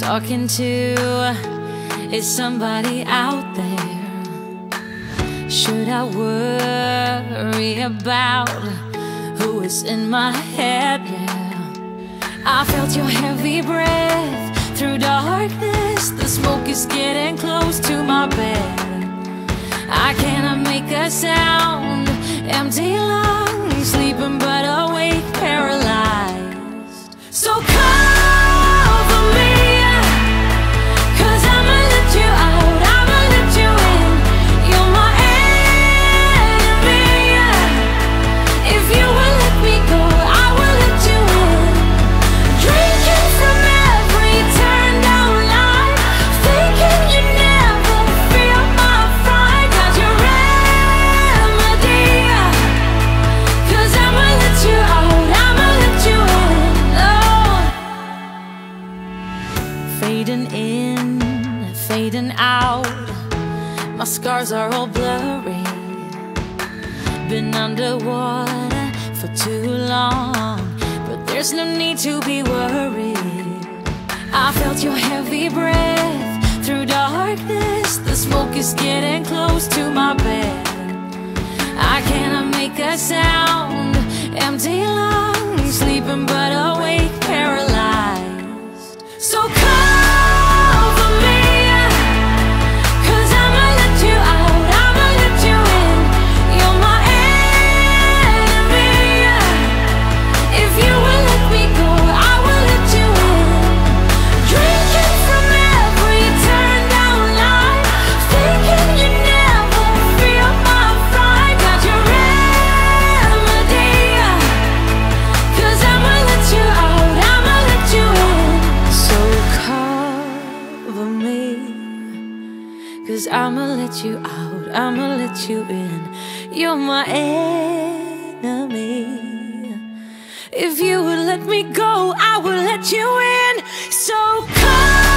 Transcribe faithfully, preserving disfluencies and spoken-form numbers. talking to? Is somebody out there? Should I worry about who is in my head? Yeah. I felt your heavy breath through darkness. The smoke is getting close to my bed. I cannot make a sound. Empty lungs, sleeping but awake, paralyzed. So come. Fading in, fading out, my scars are all blurry. Been underwater for too long, but there's no need to be worried. I felt your heavy breath through darkness. The smoke is getting close to my bed. I cannot make a sound. Empty lungs, sleeping but awake, paralyzed. So come. I'ma let you out, I'ma let you in. You're my enemy. If you would let me go, I would let you in. So come.